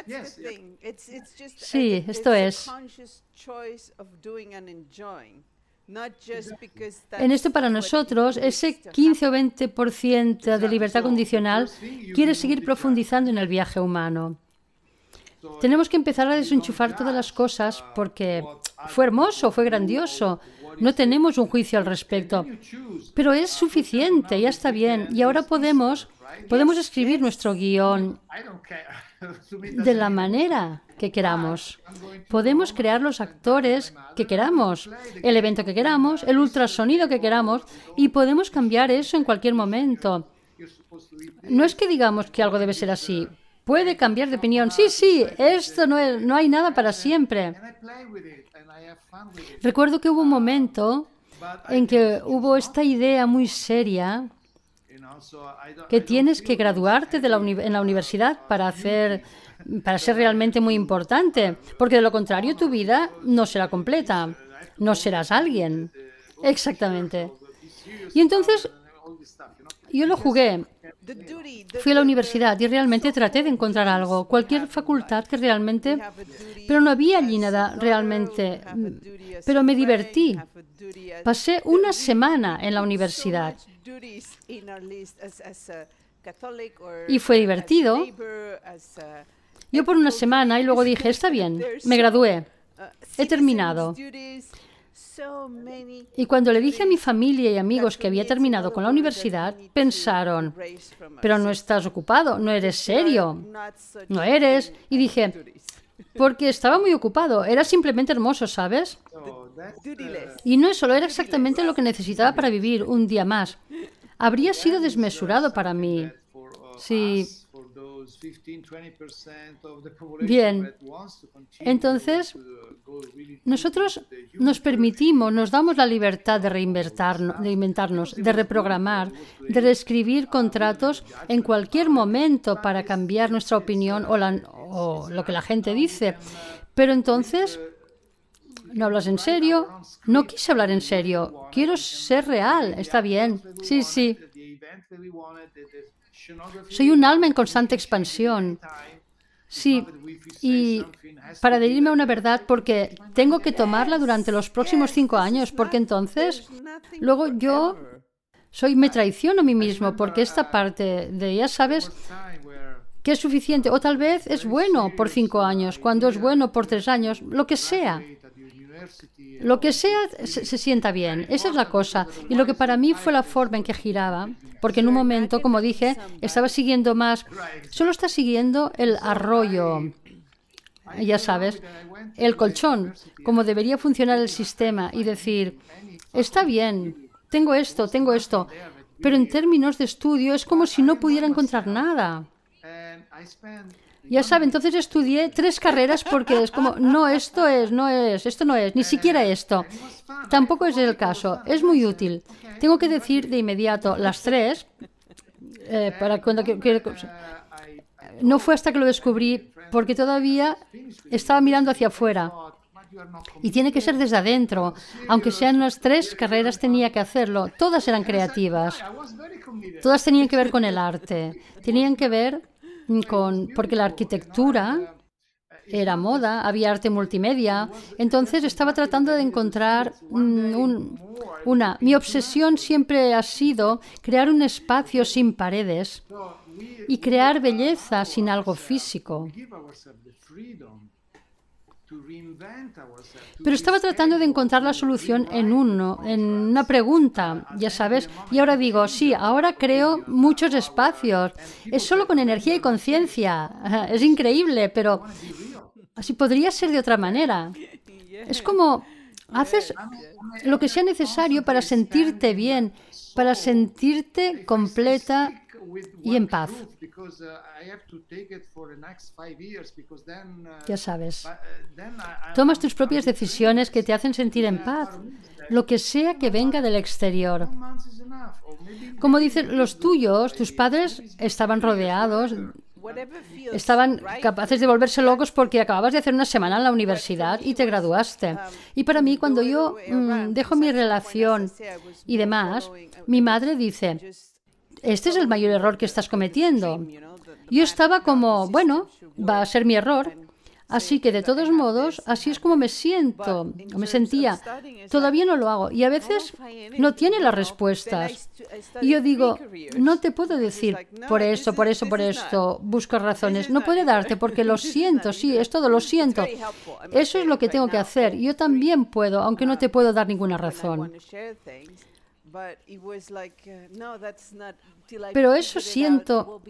Sí, esto es. En esto para nosotros, ese quince o veinte por ciento de libertad condicional quiere seguir profundizando en el viaje humano. Tenemos que empezar a desenchufar todas las cosas porque fue hermoso, fue grandioso. No tenemos un juicio al respecto. Pero es suficiente, ya está bien. Y ahora podemos, podemos escribir nuestro guión de la manera que queramos. Podemos crear los actores que queramos, el evento que queramos, el ultrasonido que queramos y podemos cambiar eso en cualquier momento. No es que digamos que algo debe ser así. Puede cambiar de opinión. Sí, sí, esto no, es, no hay nada para siempre. Recuerdo que hubo un momento en que hubo esta idea muy seria que tienes que graduarte de la en la universidad para, hacer, para ser realmente muy importante, porque de lo contrario tu vida no será completa, no serás alguien. Exactamente. Y entonces yo lo jugué. Fui a la universidad y realmente traté de encontrar algo, cualquier facultad que realmente, pero no había allí nada realmente, pero me divertí. Pasé una semana en la universidad y fue divertido. Yo por una semana y luego dije, está bien, me gradué, he terminado. Y cuando le dije a mi familia y amigos que había terminado con la universidad, pensaron, pero no estás ocupado, no eres serio, no eres. Y dije, porque estaba muy ocupado, era simplemente hermoso, ¿sabes? Y no solo era exactamente lo que necesitaba para vivir un día más. Habría sido desmesurado para mí. Sí. Bien, entonces nosotros nos permitimos, nos damos la libertad de reinventarnos, de reprogramar, de reescribir contratos en cualquier momento para cambiar nuestra opinión o, la, o lo que la gente dice. Pero entonces, ¿no hablas en serio? No quise hablar en serio. Quiero ser real. Está bien. Sí, sí. Soy un alma en constante expansión. Sí, y para dirigirme a una verdad, porque tengo que tomarla durante los próximos cinco años, porque entonces luego yo soy, me traiciono a mí mismo, porque esta parte de ya sabes que es suficiente, o tal vez es bueno por cinco años, cuando es bueno por tres años, lo que sea. Lo que sea se, se sienta bien, esa es la cosa. Y lo que para mí fue la forma en que giraba, porque en un momento, como dije, estaba siguiendo más, solo está siguiendo el arroyo, ya sabes, el colchón, como debería funcionar el sistema y decir, está bien, tengo esto, tengo esto, pero en términos de estudio es como si no pudiera encontrar nada. Ya sabe, entonces estudié tres carreras porque es como, no, esto es, no es, esto no es, ni siquiera esto. Tampoco es el caso, es muy útil. Tengo que decir de inmediato las tres, eh, para cuando que, que, no fue hasta que lo descubrí, porque todavía estaba mirando hacia afuera. Y tiene que ser desde adentro. Aunque sean las tres carreras, tenía que hacerlo. Todas eran creativas. Todas tenían que ver con el arte. Tenían que ver... Con, porque la arquitectura era moda, había arte multimedia, entonces estaba tratando de encontrar un, un, una... Mi obsesión siempre ha sido crear un espacio sin paredes y crear belleza sin algo físico. Pero estaba tratando de encontrar la solución en uno, en una pregunta, ya sabes. Y ahora digo, sí, ahora creo muchos espacios. Es solo con energía y conciencia. Es increíble, pero así podría ser de otra manera. Es como haces lo que sea necesario para sentirte bien, para sentirte completa y en paz. Ya sabes. Tomas tus propias decisiones que te hacen sentir en paz, lo que sea que venga del exterior. Como dicen los tuyos, tus padres estaban rodeados, estaban capaces de volverse locos porque acababas de hacer una semana en la universidad y te graduaste. Y para mí, cuando yo mmm, dejo mi relación y demás, mi madre dice... Este es el mayor error que estás cometiendo. Yo estaba como, bueno, va a ser mi error. Así que, de todos modos, así es como me siento, o me sentía. Todavía no lo hago. Y a veces no tiene las respuestas. Y yo digo, no te puedo decir por esto, por esto, por esto. Busco razones. No puedo darte porque lo siento. Sí, es todo, lo siento. Eso es lo que tengo que hacer. Yo también puedo, aunque no te puedo dar ninguna razón. Pero eso siento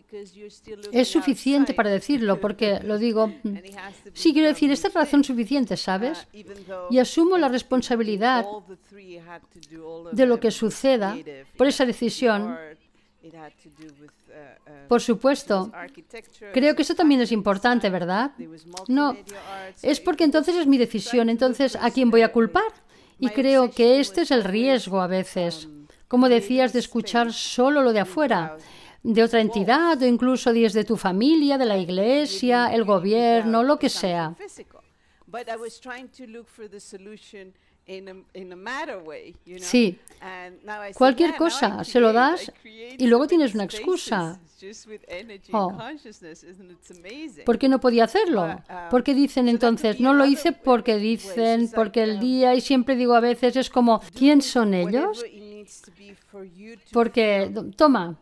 es suficiente para decirlo, porque lo digo, sí, quiero decir, esta es razón suficiente, ¿sabes? Y asumo la responsabilidad de lo que suceda por esa decisión. Por supuesto, creo que eso también es importante, ¿verdad? No, es porque entonces es mi decisión, entonces ¿a quién voy a culpar? Y creo que este es el riesgo a veces, como decías, de escuchar solo lo de afuera, de otra entidad o incluso desde tu familia, de la iglesia, el gobierno, lo que sea. Sí, cualquier cosa, se lo das y luego tienes una excusa. Oh, ¿por qué no podía hacerlo? Porque dicen entonces, no lo hice porque dicen, porque el día, y siempre digo a veces, es como, ¿quién son ellos? Porque, toma,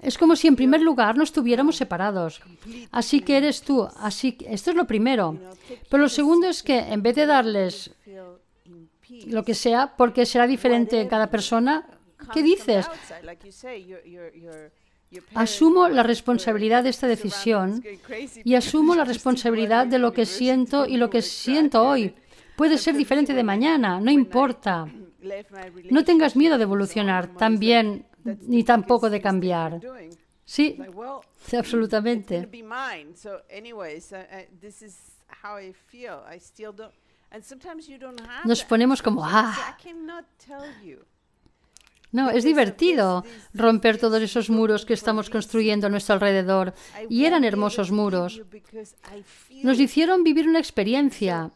es como si en primer lugar no estuviéramos separados. Así que eres tú. Así que esto es lo primero. Pero lo segundo es que en vez de darles lo que sea, porque será diferente en cada persona. ¿Qué dices? Asumo la responsabilidad de esta decisión y asumo la responsabilidad de lo que siento y lo que siento hoy. Puede ser diferente de mañana, no importa. No tengas miedo de evolucionar también, ni tampoco de cambiar. Sí, absolutamente. Nos ponemos como, ah. No, es divertido romper todos esos muros que estamos construyendo a nuestro alrededor. Y eran hermosos muros. Nos hicieron vivir una experiencia.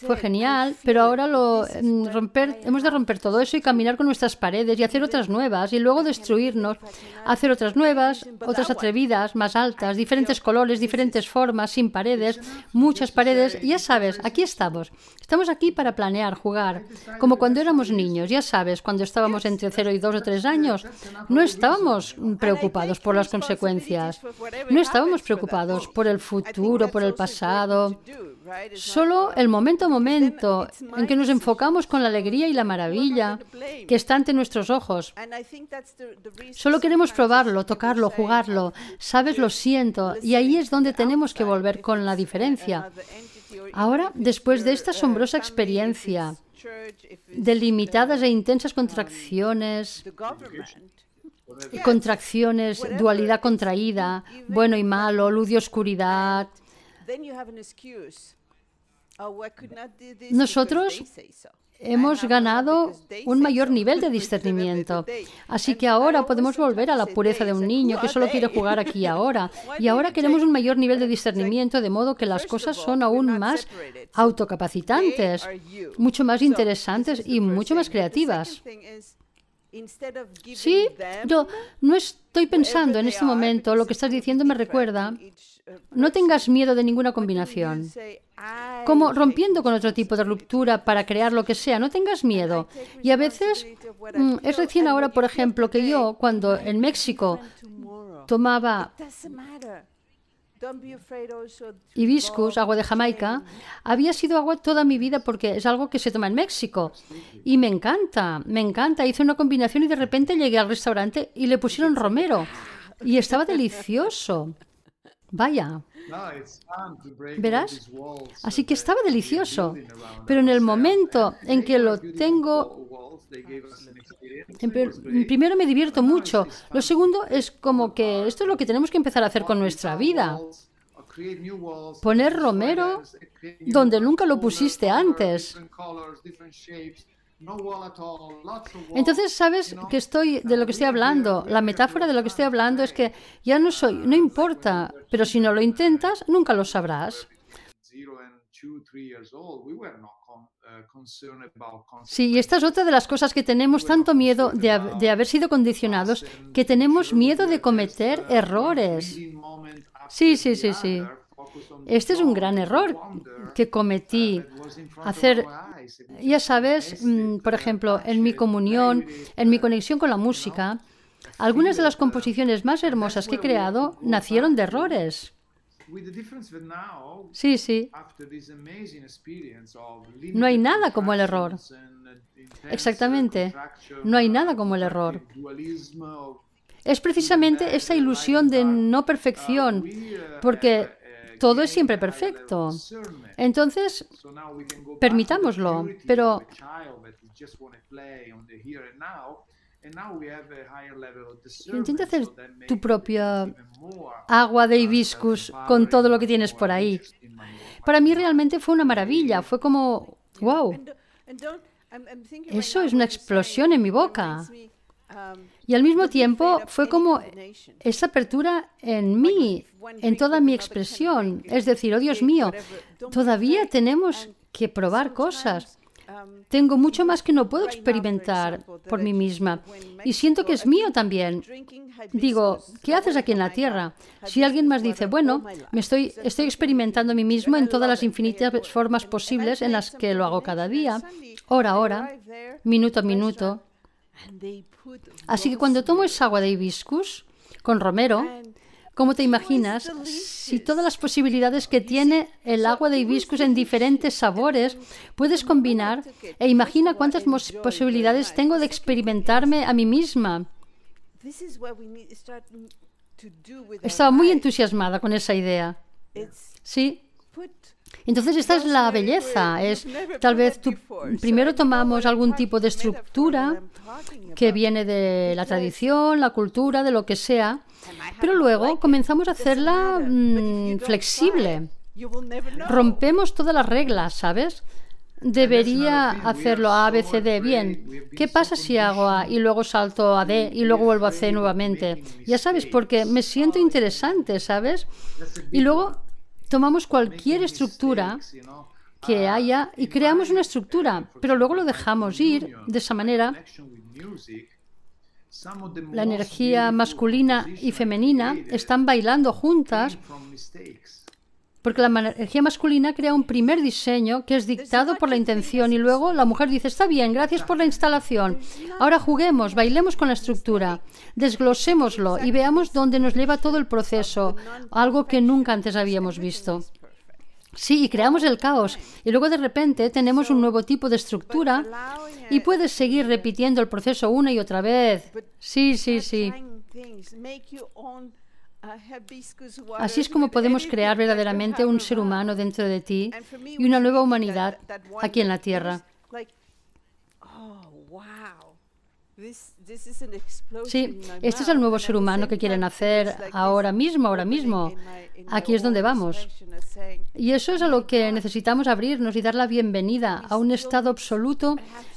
Fue genial, pero ahora lo, romper, hemos de romper todo eso y caminar con nuestras paredes y hacer otras nuevas y luego destruirnos, hacer otras nuevas, otras atrevidas, más altas, diferentes colores, diferentes formas, sin paredes, muchas paredes. Ya sabes, aquí estamos. Estamos aquí para planear, jugar, como cuando éramos niños. Ya sabes, cuando estábamos entre cero y dos o tres años, no estábamos preocupados por las consecuencias. No estábamos preocupados por el futuro, por el pasado. Solo el momento a momento en que nos enfocamos con la alegría y la maravilla que está ante nuestros ojos. Solo queremos probarlo, tocarlo, jugarlo. Sabes, lo siento. Y ahí es donde tenemos que volver con la diferencia. Ahora, después de esta asombrosa experiencia de limitadas e intensas contracciones, contracciones, dualidad contraída, bueno y malo, luz y oscuridad, nosotros hemos ganado un mayor nivel de discernimiento. Así que ahora podemos volver a la pureza de un niño que solo quiere jugar aquí y ahora. Y ahora queremos un mayor nivel de discernimiento, de modo que las cosas son aún más autocapacitantes, mucho más interesantes y mucho más creativas. Sí, yo no estoy pensando en este momento, lo que estás diciendo me recuerda, no tengas miedo de ninguna combinación. Como rompiendo con otro tipo de ruptura para crear lo que sea, no tengas miedo. Y a veces, es recién ahora, por ejemplo, que yo, cuando en México tomaba hibiscus, agua de Jamaica, había sido agua toda mi vida porque es algo que se toma en México y me encanta, me encanta. Hice una combinación y de repente llegué al restaurante y le pusieron romero y estaba delicioso. Vaya. ¿Verás? Así que estaba delicioso. Pero en el momento en que lo tengo, primero me divierto mucho. Lo segundo es como que esto es lo que tenemos que empezar a hacer con nuestra vida. Poner romero donde nunca lo pusiste antes. Entonces, ¿sabes que estoy de lo que estoy hablando? La metáfora de lo que estoy hablando es que ya no soy, no importa, pero si no lo intentas, nunca lo sabrás. Sí, y esta es otra de las cosas que tenemos tanto miedo de, de haber sido condicionados, que tenemos miedo de cometer errores. Sí, sí, sí, sí. Este es un gran error que cometí. Hacer, ya sabes, por ejemplo, en mi comunión, en mi conexión con la música, algunas de las composiciones más hermosas que he creado nacieron de errores. Sí, sí. No hay nada como el error. Exactamente. No hay nada como el error. Es precisamente esa ilusión de no perfección, porque todo es siempre perfecto. Entonces, permitámoslo, pero intenta hacer tu propia agua de hibiscus con todo lo que tienes por ahí. Para mí realmente fue una maravilla, fue como, wow, eso es una explosión en mi boca. Y al mismo tiempo fue como esa apertura en mí, en toda mi expresión. Es decir, oh Dios mío, todavía tenemos que probar cosas. Tengo mucho más que no puedo experimentar por mí misma. Y siento que es mío también. Digo, ¿qué haces aquí en la Tierra? Si alguien más dice, bueno, me estoy, estoy experimentando a mí mismo en todas las infinitas formas posibles en las que lo hago cada día, hora a hora, minuto a minuto. Así que cuando tomo esa agua de hibiscus con romero, Como te imaginas, si todas las posibilidades que tiene el agua de hibiscus en diferentes sabores puedes combinar, e imagina cuántas posibilidades tengo de experimentarme a mí misma. Estaba muy entusiasmada con esa idea. Sí. Entonces esta es la belleza. Es, tal vez tú, primero tomamos algún tipo de estructura que viene de la tradición, la cultura, de lo que sea, pero luego comenzamos a hacerla mmm, flexible. Rompemos todas las reglas, ¿sabes? Debería hacerlo A, B, C, D. Bien, ¿qué pasa si hago A y luego salto a D y luego vuelvo a C nuevamente? Ya sabes, porque me siento interesante, ¿sabes? Y luego tomamos cualquier estructura que haya y creamos una estructura, pero luego lo dejamos ir. De esa manera, la energía masculina y femenina están bailando juntas, porque la energía masculina crea un primer diseño que es dictado por la intención, y luego la mujer dice, está bien, gracias por la instalación. Ahora juguemos, bailemos con la estructura, desglosémoslo y veamos dónde nos lleva todo el proceso, algo que nunca antes habíamos visto. Sí, y creamos el caos. Y luego de repente tenemos un nuevo tipo de estructura y puedes seguir repitiendo el proceso una y otra vez. Sí, sí, sí. Así es como podemos crear verdaderamente un ser humano dentro de ti y una nueva humanidad aquí en la Tierra. Sí, este es el nuevo ser humano que quieren hacer ahora mismo, ahora mismo. Aquí es donde vamos. Y eso es a lo que necesitamos abrirnos y dar la bienvenida a un estado absoluto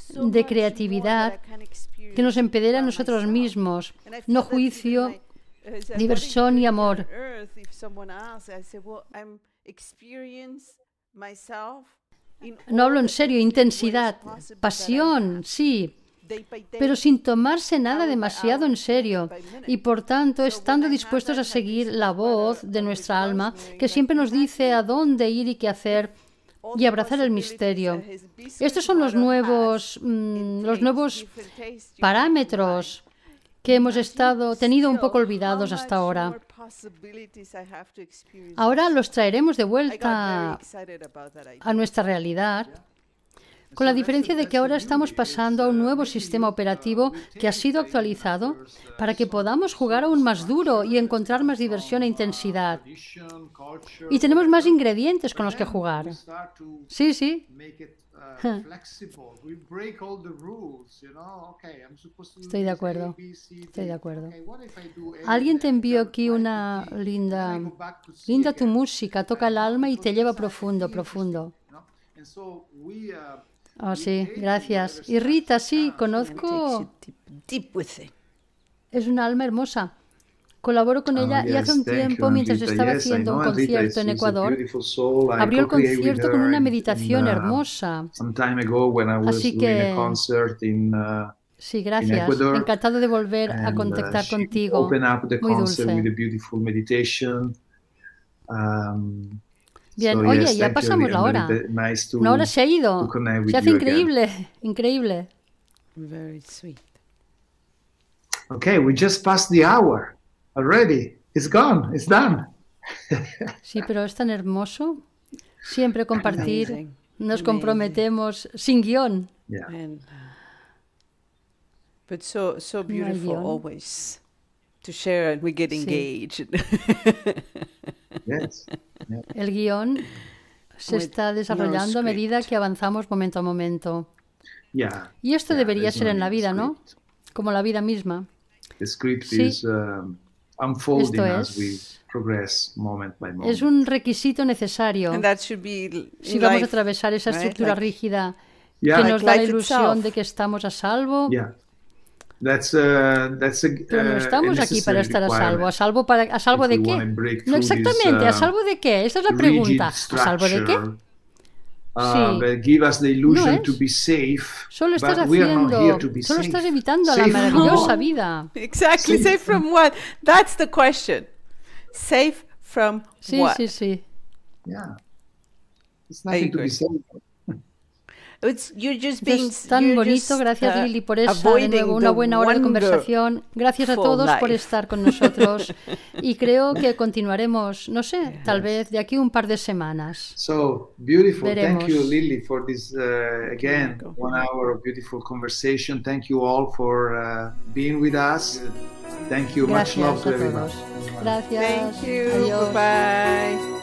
de creatividad que nos empedera a nosotros mismos, no juicio, diversión y amor. No hablo en serio, intensidad, pasión, sí, pero sin tomarse nada demasiado en serio y, por tanto, estando dispuestos a seguir la voz de nuestra alma que siempre nos dice a dónde ir y qué hacer y abrazar el misterio. Estos son los nuevos, mmm, los nuevos parámetros que hemos estado, tenido un poco olvidados hasta ahora. Ahora los traeremos de vuelta a nuestra realidad, con la diferencia de que ahora estamos pasando a un nuevo sistema operativo que ha sido actualizado para que podamos jugar aún más duro y encontrar más diversión e intensidad. Y tenemos más ingredientes con los que jugar. Sí, sí. Estoy de acuerdo. Estoy de acuerdo. Alguien te envió aquí una linda, linda tu música, toca el alma y te lleva profundo, profundo. Oh, sí, gracias. Y Rita, sí, conozco. Es una alma hermosa. Colaboro con ella y hace un tiempo, mientras estaba haciendo un concierto en Ecuador, abrió el concierto con una meditación hermosa. Así que, sí, gracias. Encantado de volver a contactar contigo. Muy dulce. Bien, oye, ya pasamos la hora. Una hora se ha ido. Se hace increíble, increíble. Okay, we just passed the hour. Already, it's gone, it's done. Sí, pero es tan hermoso siempre compartir. Nos comprometemos sin guión. Yeah. But so so beautiful always to share and we get engaged. Yes. El guión se está desarrollando a medida que avanzamos momento a momento. Yeah. Y esto debería ser en la vida, ¿no? Como la vida misma. The script is unfolding as we progress moment by moment. Es un requisito necesario si vamos a atravesar esa estructura rígida que nos da la ilusión de que estamos a salvo. Pero no estamos aquí para estar a salvo. ¿A salvo, para, a salvo de qué? No exactamente, ¿a salvo de qué? Esta es la pregunta. ¿A salvo de qué? Sí. No es. Solo estás haciendo, solo estás evitando la maravillosa vida. Exactly. Safe from what? That's the question. Safe from what? Sí, sí, sí. Yeah. It's nothing to be safe. It's, you're just being, es tan you're bonito, just, gracias uh, Lilly por esa, de nuevo, una buena hora de conversación. Gracias a todos life. por estar con nosotros y creo que continuaremos, no sé, yes. tal vez de aquí un par de semanas. So beautiful, Veremos. thank you Lilly for this uh, again one hour of beautiful conversation. Thank you all for uh, being with us. Thank you, gracias much love to everyone. Gracias. Thank you. Adiós. Bye.